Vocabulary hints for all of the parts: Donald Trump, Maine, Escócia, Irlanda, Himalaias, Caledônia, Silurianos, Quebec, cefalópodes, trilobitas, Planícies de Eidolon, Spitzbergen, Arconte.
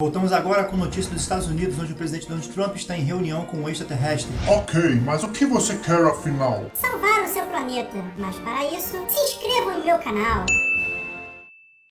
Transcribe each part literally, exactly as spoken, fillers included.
Voltamos agora com notícias dos Estados Unidos, onde o presidente Donald Trump está em reunião com um extraterrestre. Ok, mas o que você quer afinal? Salvar o seu planeta, mas para isso, se inscreva no meu canal.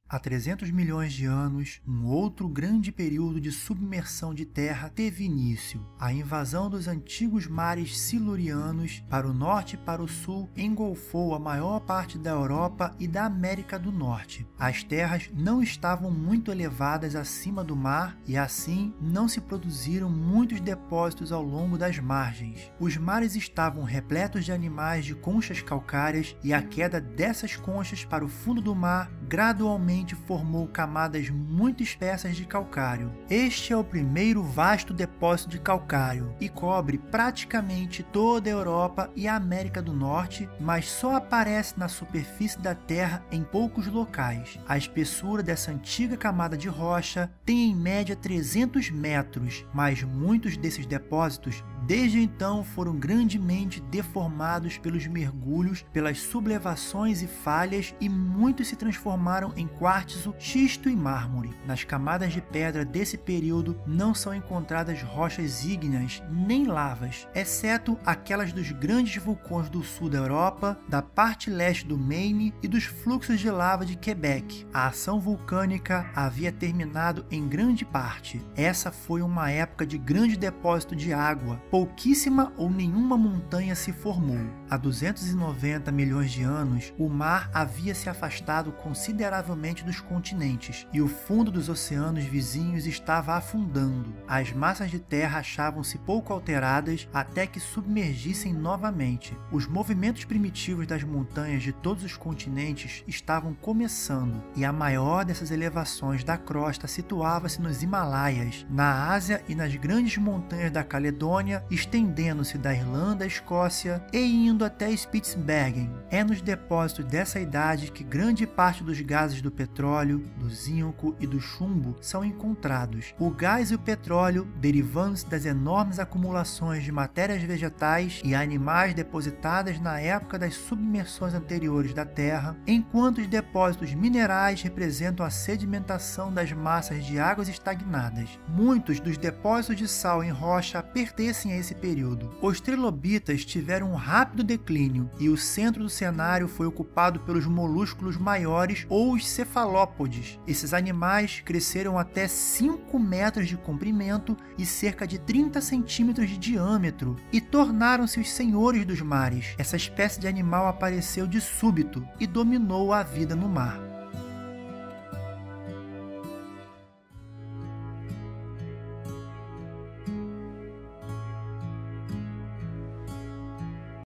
Há trezentos milhões de anos, um outro grande período de submersão de terra teve início. A invasão dos antigos mares silurianos para o norte e para o sul engolfou a maior parte da Europa e da América do Norte. As terras não estavam muito elevadas acima do mar e assim não se produziram muitos depósitos ao longo das margens. Os mares estavam repletos de animais de conchas calcárias e a queda dessas conchas para o fundo do mar gradualmente formou camadas muito espessas de calcário. Este é o primeiro vasto depósito de calcário e cobre praticamente toda a Europa e a América do Norte, mas só aparece na superfície da Terra em poucos locais. A espessura dessa antiga camada de rocha tem em média trezentos metros, mas muitos desses depósitos desde então foram grandemente deformados pelos mergulhos, pelas sublevações e falhas, e muitos se transformaram em quartzo, xisto e mármore. Nas camadas de pedra desse período não são encontradas rochas ígneas nem lavas, exceto aquelas dos grandes vulcões do sul da Europa, da parte leste do Maine e dos fluxos de lava de Quebec. A ação vulcânica havia terminado em grande parte. Essa foi uma época de grande depósito de água. Pouquíssima ou nenhuma montanha se formou. Há duzentos e noventa milhões de anos, o mar havia se afastado consideravelmente dos continentes, e o fundo dos oceanos vizinhos estava afundando. As massas de terra achavam-se pouco alteradas até que submergissem novamente. Os movimentos primitivos das montanhas de todos os continentes estavam começando, e a maior dessas elevações da crosta situava-se nos Himalaias, na Ásia e nas grandes montanhas da Caledônia, estendendo-se da Irlanda à Escócia e indo até Spitzbergen. É nos depósitos dessa idade que grande parte dos gases do petróleo, do zinco e do chumbo são encontrados. O gás e o petróleo, derivando-se das enormes acumulações de matérias vegetais e animais depositadas na época das submersões anteriores da Terra, enquanto os depósitos minerais representam a sedimentação das massas de águas estagnadas. Muitos dos depósitos de sal em rocha pertencem a esse período. Os trilobitas tiveram um rápido declínio e o centro do cenário foi ocupado pelos molúsculos maiores, ou os cefalópodes. Cefalópodes. Esses animais cresceram até cinco metros de comprimento e cerca de trinta centímetros de diâmetro e tornaram-se os senhores dos mares. Essa espécie de animal apareceu de súbito e dominou a vida no mar.